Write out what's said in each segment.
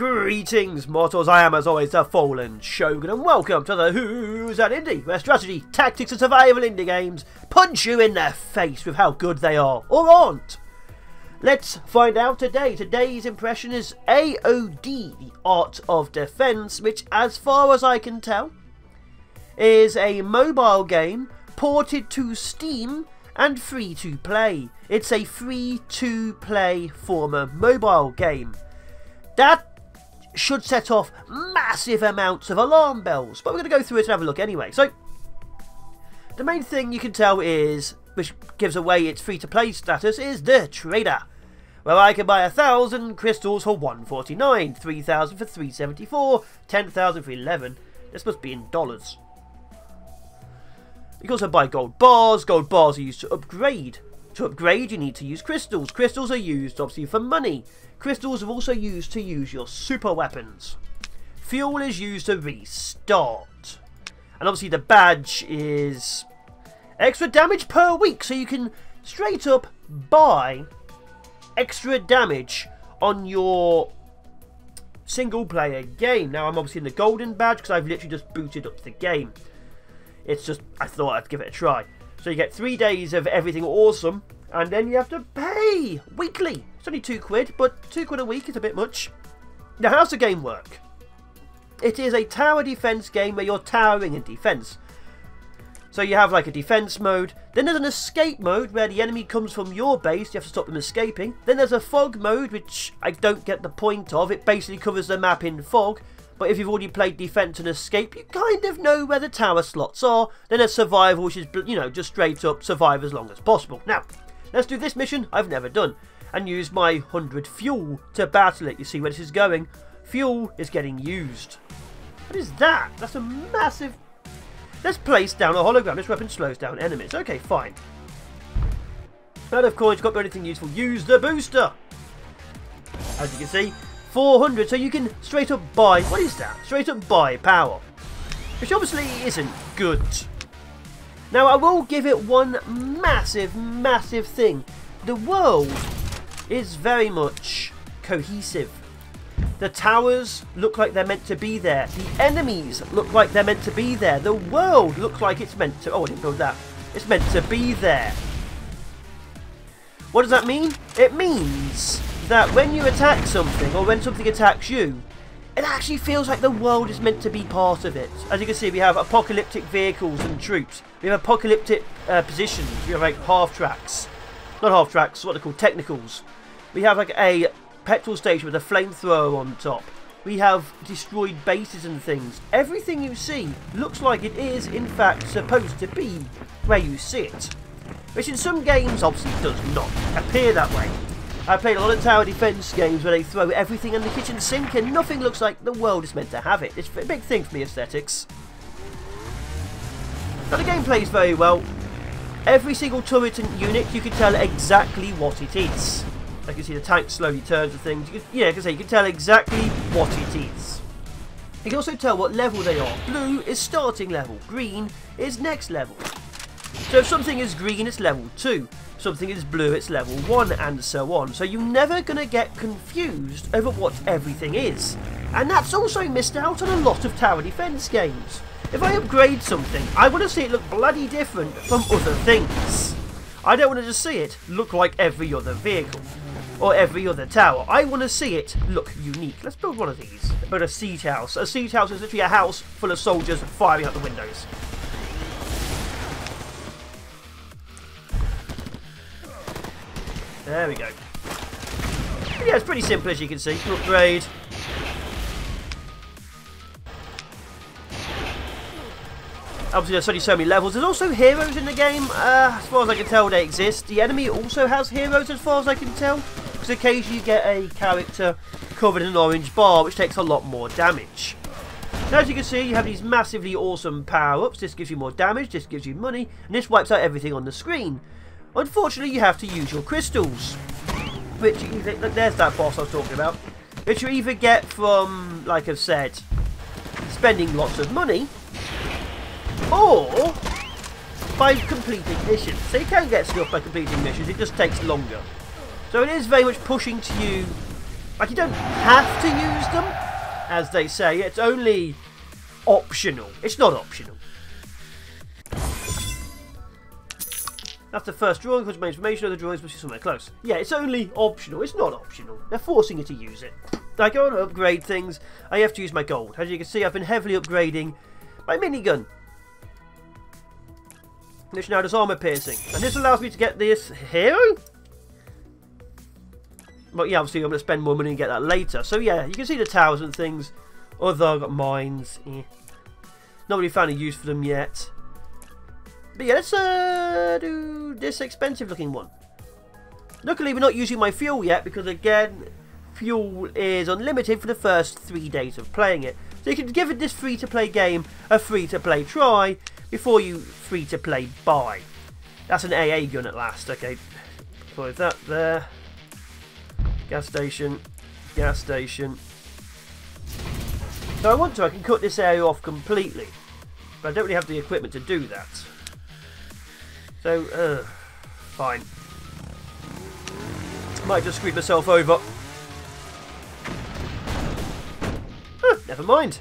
Greetings, mortals. I am, as always, the Fallen Shogun, and welcome to the Who's That Indie, where strategy, tactics, and survival indie games punch you in the face with how good they are, or aren't. Let's find out today. Today's impression is AOD, the Art of Defense, which, as far as I can tell, is a mobile game ported to Steam and free to play. It's a free to play former mobile game. That should set off massive amounts of alarm bells, but we're going to go through it and have a look anyway. So, the main thing you can tell is, which gives away its free-to-play status, is the Trader, where I can buy 1,000 crystals for $1.49, 3,000 for $3.74, 10,000 for $11. This must be in dollars. You can also buy gold bars. Gold bars are used to upgrade. To upgrade, you need to use crystals. Crystals are used, obviously, for money. Crystals are also used to use your super weapons. Fuel is used to restart. And obviously the badge is extra damage per week. So you can straight up buy extra damage on your single player game. Now I'm obviously in the golden badge because I've literally just booted up the game. It's just, I thought I'd give it a try. So you get 3 days of everything awesome, and then you have to pay weekly. It's only £2, but £2 a week is a bit much. Now, how's the game work? It is a tower defense game where you're towering in defense. So you have like a defense mode. Then there's an escape mode where the enemy comes from your base. You have to stop them escaping. Then there's a fog mode, which I don't get the point of. It basically covers the map in fog. But if you've already played defense and escape, you kind of know where the tower slots are. Then there's survival, which is, you know, just straight up survive as long as possible. Now, let's do this mission I've never done and use my 100 fuel to battle it. You see where this is going. Fuel is getting used. What is that? That's a massive... Let's place down a hologram. This weapon slows down enemies. Okay, fine. And of course, you've got to do anything useful. Use the booster. As you can see, 400, so you can straight up buy... What is that? Straight up buy power. Which obviously isn't good. Now, I will give it one massive, massive thing. The world is very much cohesive. The towers look like they're meant to be there. The enemies look like they're meant to be there. The world looks like it's meant to... Oh, I didn't build that. It's meant to be there. What does that mean? It means that when you attack something, or when something attacks you, it actually feels like the world is meant to be part of it. As you can see, we have apocalyptic vehicles and troops. We have apocalyptic positions. We have like half-tracks. Not half-tracks, what they're called, technicals. We have like a petrol station with a flamethrower on top. We have destroyed bases and things. Everything you see looks like it is, in fact, supposed to be where you see it. Which in some games, obviously, does not appear that way. I played a lot of tower defense games where they throw everything in the kitchen sink and nothing looks like the world is meant to have it. It's a big thing for me, aesthetics. Now the game plays very well. Every single turret and unit, you can tell exactly what it is. Like you see the tank slowly turns and things. You can tell exactly what it is. You can also tell what level they are. Blue is starting level. Green is next level. So if something is green, it's level 2. Something is blue, it's level 1, and so on. So you're never going to get confused over what everything is. And that's also missed out on a lot of tower defense games. If I upgrade something, I want to see it look bloody different from other things. I don't want to just see it look like every other vehicle or every other tower. I want to see it look unique. Let's build one of these. Build a siege house. A siege house is literally a house full of soldiers firing out the windows. There we go. But yeah, it's pretty simple as you can see. Upgrade. Obviously, there's only so many levels. There's also heroes in the game. As far as I can tell, they exist. The enemy also has heroes, as far as I can tell. Because occasionally you get a character covered in an orange bar, which takes a lot more damage. Now, as you can see, you have these massively awesome power-ups. This gives you more damage, this gives you money, and this wipes out everything on the screen. Unfortunately, you have to use your crystals, which you either, there's that boss I was talking about, which you either get from, like I've said, spending lots of money, or by completing missions. So you can get stuff by completing missions, it just takes longer. So it is very much pushing to you Like, you don't have to use them, as they say. It's only optional. It's not optional. That's the first drawing. Contains information of the drawings, which is somewhere close. Yeah, it's only optional. It's not optional. They're forcing you to use it. I go and upgrade things. I have to use my gold. As you can see, I've been heavily upgrading my minigun, which now does armor piercing, and this allows me to get this hero. But yeah, obviously I'm going to spend more money and get that later. So yeah, you can see the towers and things. Although I've got mines. Not really found a use for them yet. But yeah, let's do this expensive looking one. Luckily we're not using my fuel yet, because again, fuel is unlimited for the first 3 days of playing it. So you can give it, this free-to-play game, a free-to-play try before you free-to-play buy. That's an AA gun at last. Okay, put that there. Gas station, gas station. So I want to, I can cut this area off completely, but I don't really have the equipment to do that. So, fine. Might just screw myself over. Huh, never mind.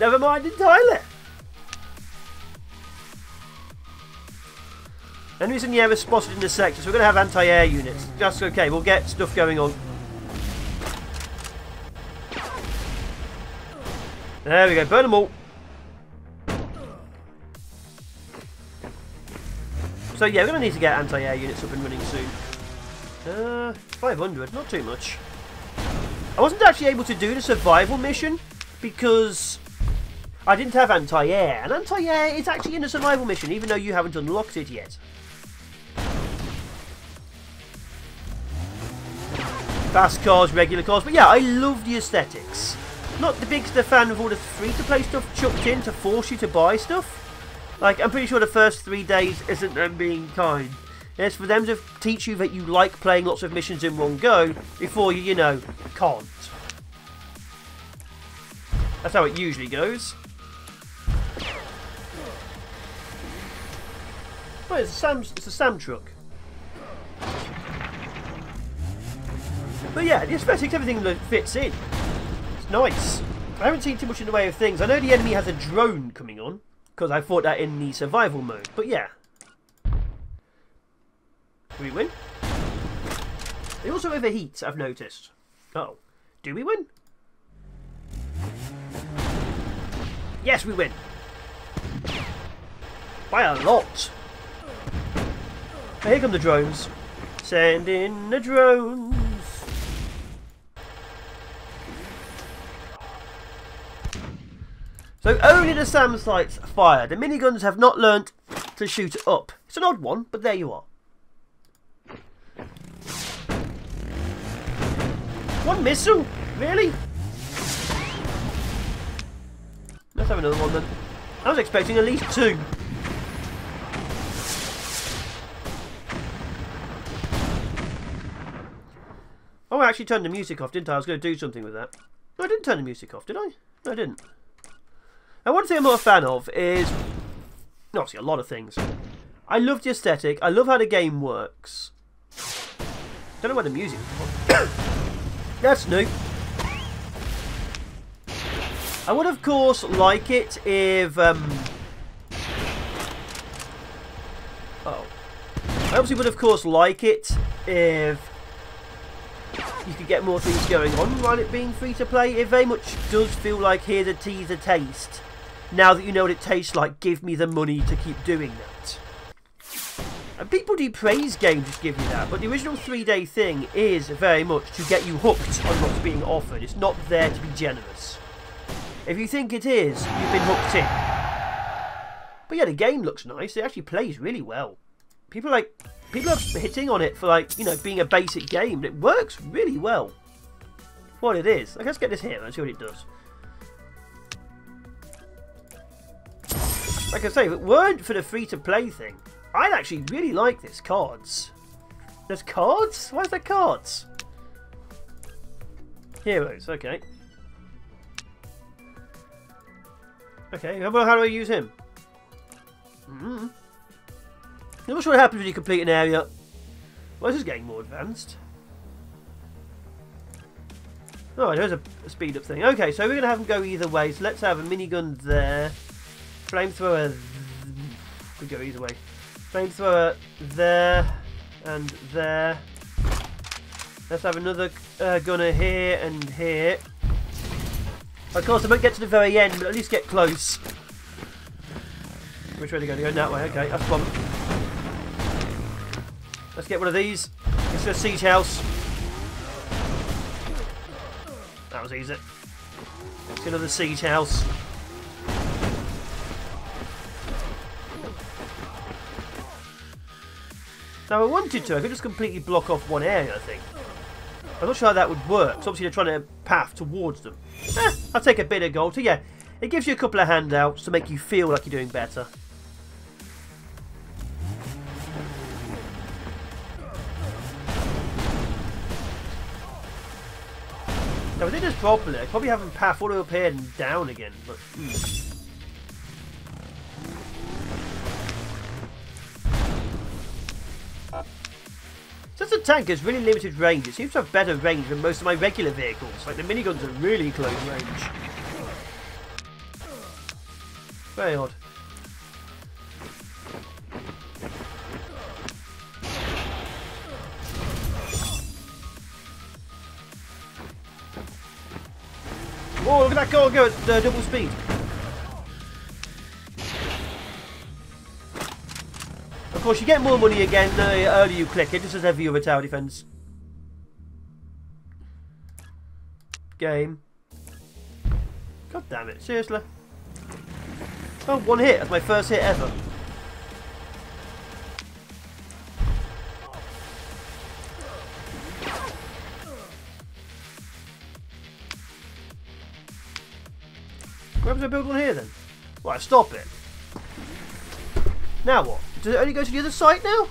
Never mind entirely. Enemies in the air are spotted in this sector, so we're going to have anti-air units. That's okay, we'll get stuff going on. There we go, burn them all. So yeah, we're going to need to get anti-air units up and running soon. 500, not too much. I wasn't actually able to do the survival mission because I didn't have anti-air. And anti-air is actually in the survival mission, even though you haven't unlocked it yet. Fast cars, regular cars, but yeah, I love the aesthetics. Not the biggest fan of all the free-to-play stuff chucked in to force you to buy stuff. Like, I'm pretty sure the first 3 days isn't them being kind. It's for them to teach you that you like playing lots of missions in one go before you, you know, can't. That's how it usually goes. Oh, it's a SAM truck. But yeah, the aesthetics, everything fits in. It's nice. I haven't seen too much in the way of things. I know the enemy has a drone coming on, because I fought that in the survival mode. But yeah. Do we win? They also overheat, I've noticed. Oh. Do we win? Yes, we win. By a lot. Here come the drones. Send in the drones. So only the SAM sights fire. The miniguns have not learnt to shoot up. It's an odd one, but there you are. One missile? Really? Let's have another one then. I was expecting at least two. Oh, I actually turned the music off, didn't I? I was going to do something with that. No, I didn't turn the music off, did I? No, I didn't. Now, one thing I'm not a fan of is, obviously a lot of things. I love the aesthetic. I love how the game works. Don't know where the music was. That's new. I would, of course, like it if... I obviously would, of course, like it if you could get more things going on while it being free to play. It very much does feel like, here's a teaser taste. Now that you know what it tastes like, give me the money to keep doing that. And people do praise games just give you that, but the original 3-day thing is very much to get you hooked on what's being offered. It's not there to be generous. If you think it is, you've been hooked in. But yeah, the game looks nice. It actually plays really well. People are hitting on it for, like, you know, being a basic game. And it works really well. What it is. Like, let's get this here and see what it does. Like I say, if it weren't for the free-to-play thing, I'd actually really like this. Cards. There's cards? Why is there cards? Heroes, okay. Okay, well, how do I use him? I'm not sure what happens when you complete an area. Well, this is getting more advanced. Oh, there's a speed up thing. Okay, so we're going to have them go either way. So let's have a minigun there. Flamethrower could go either way. Flamethrower there and there. Let's have another gunner here and here. Of course, I won't get to the very end, but at least get close. Which way are they going to go? That way. Okay, that's one. Let's get one of these. It's a siege house. That was easy. It's another siege house. Now, I wanted to. I could just completely block off one area, I think. I'm not sure how that would work. So obviously, they're trying to path towards them. I'll take a bit of gold. So yeah, it gives you a couple of handouts to make you feel like you're doing better. Now, if I did this properly, I probably haven't path all the way up here and down again. But, Since the tank has really limited range, it seems to have better range than most of my regular vehicles. Like, the miniguns are really close range. Very odd. Oh, look at that car go at double speed. Of course, you get more money again the earlier you click it, just as every other tower defense. Game. God damn it, seriously. Oh, one hit, that's my first hit ever. Where was I build one here then? Right, stop it. Now what? Does it only go to the other side now?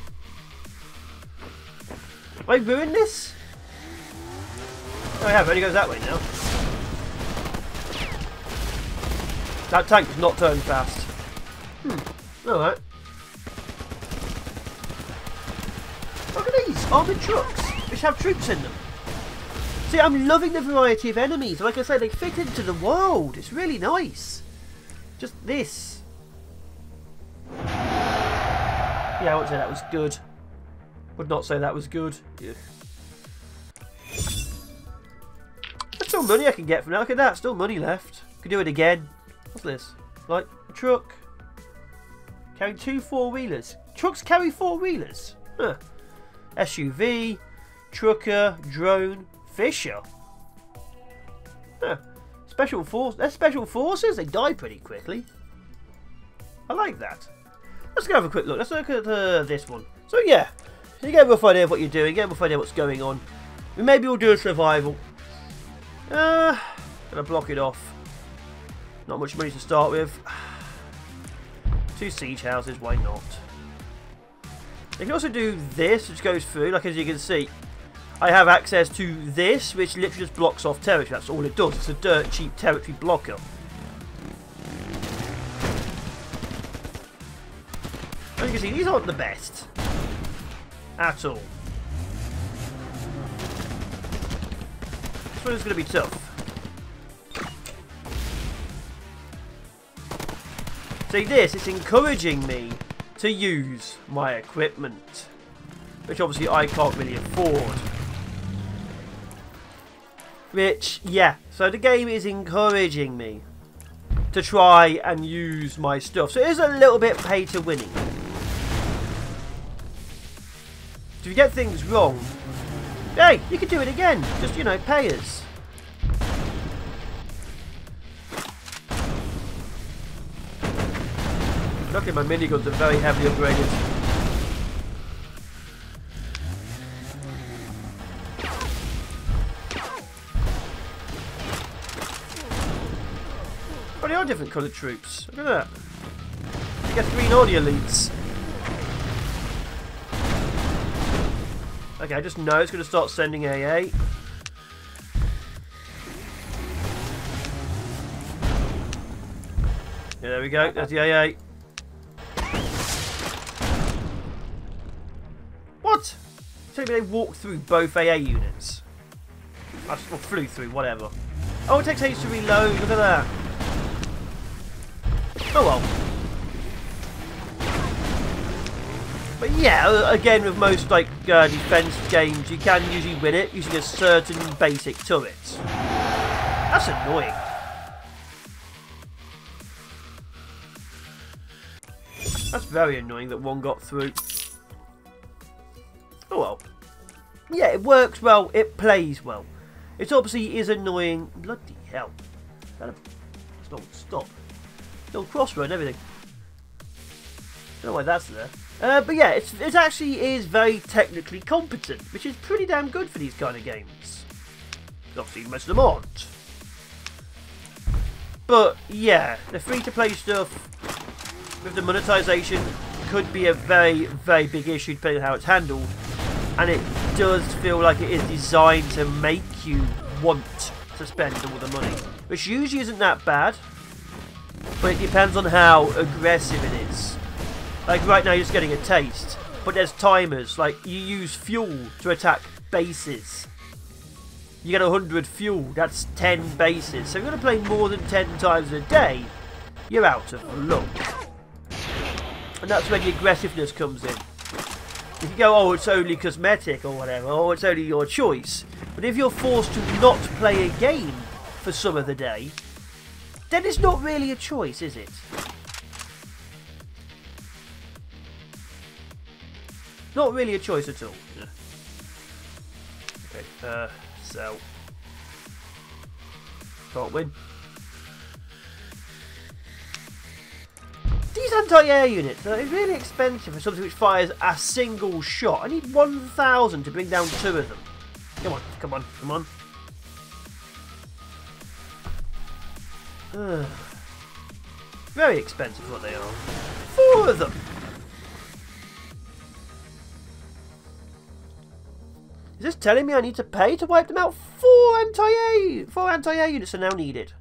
Have I ruined this? Oh, I have. It only goes that way now. That tank does not turn fast. Alright. Look at these armoured trucks, which have troops in them. See, I'm loving the variety of enemies. Like I say, they fit into the world. It's really nice. Just this. Yeah, I wouldn't say that was good. Would not say that was good. Yeah. There's still money I can get from that. Look at that, still money left. Could do it again. What's this? Like a truck carrying 2 4-wheelers. Trucks carry 4-wheelers. Huh. SUV, trucker, drone, fisher. Huh. Special force. They're special forces. They die pretty quickly. I like that. Let's go have a quick look. Let's look at this one. So yeah, you get a rough idea of what you're doing. You get a rough idea of what's going on. We maybe we'll do a survival. Gonna block it off. Not much money to start with. 2 siege houses. Why not? You can also do this, which goes through. Like as you can see, I have access to this, which literally just blocks off territory. That's all it does. It's a dirt cheap territory blocker. As you can see, these aren't the best at all. This one's going to be tough. See this, it's encouraging me to use my equipment, which obviously I can't really afford. Which, yeah, so the game is encouraging me to try and use my stuff. So it is a little bit pay to winning. If you get things wrong, hey, you can do it again. Just, you know, pay us. Luckily, my miniguns are very heavily upgraded. But they are different coloured troops. Look at that. You get 3 naughty elites. Okay, I just know it's going to start sending AA. Yeah, there we go. There's the AA. What? Tell me they walked through both AA units. I flew through, whatever. Oh, it takes age to reload, look at that. Oh well. But yeah, again with most like defense games, you can usually win it using a certain basic turret. That's annoying. That's very annoying that one got through. Oh well. Yeah, it works well, it plays well. It obviously is annoying. Bloody hell. That's not stop. Little crossroad and everything. Don't know why that's there. But yeah, it actually is very technically competent, which is pretty damn good for these kind of games. Obviously most of them aren't. But yeah, the free-to-play stuff with the monetization could be a very, very big issue depending on how it's handled. And it does feel like it is designed to make you want to spend all the money. Which usually isn't that bad. But it depends on how aggressive it is. Like right now you're just getting a taste. But there's timers. Like you use fuel to attack bases. You get 100 fuel. That's 10 bases. So if you're going to play more than 10 times a day, you're out of luck. And that's where the aggressiveness comes in. If you go, oh, it's only cosmetic or whatever, or it's only your choice. But if you're forced to not play a game for some of the day, then it's not really a choice, is it? Not really a choice at all. Yeah. Okay, so. Can't win. These anti-air units are really expensive for something which fires a single shot. I need 1,000 to bring down 2 of them. Come on, come on, come on. Very expensive what they are. 4 of them! Is this telling me I need to pay to wipe them out? 4 anti-air units are now needed.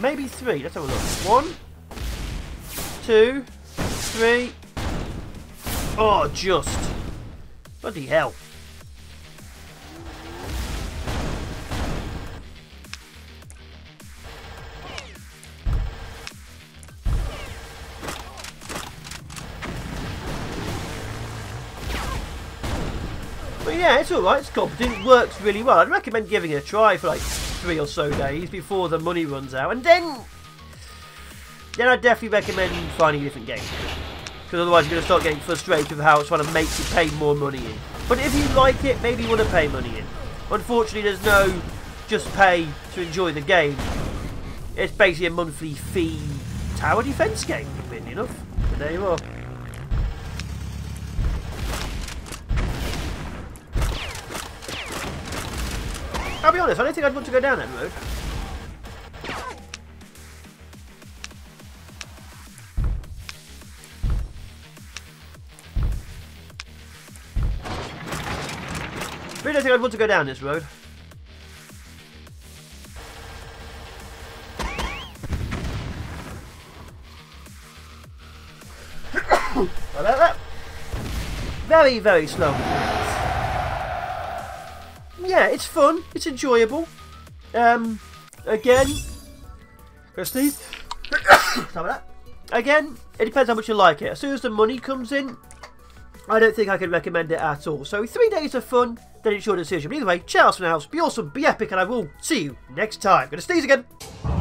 Maybe 3. Let's have a look. 1, 2, 3. Oh, just. Bloody hell. But yeah, it's alright. It's competent. It works really well. I'd recommend giving it a try for like 3 or so days before the money runs out, and then I definitely recommend finding a different game, because otherwise you're going to start getting frustrated with how it's trying to make you pay more money in. But if you like it, maybe you want to pay money in. Unfortunately, there's no just pay to enjoy the game. It's basically a monthly fee tower defense game, weirdly enough. But there you are. I'll be honest, I don't think I'd want to go down that road. I really don't think I'd want to go down this road. How about that? Very, very slow. Yeah, it's fun. It's enjoyable. Again, Christie's. Again, it depends how much you like it. As soon as the money comes in, I don't think I can recommend it at all. So 3 days of fun, then it's your decision. But either way, ciao from the house. Be awesome, be epic, and I will see you next time. Gonna sneeze again.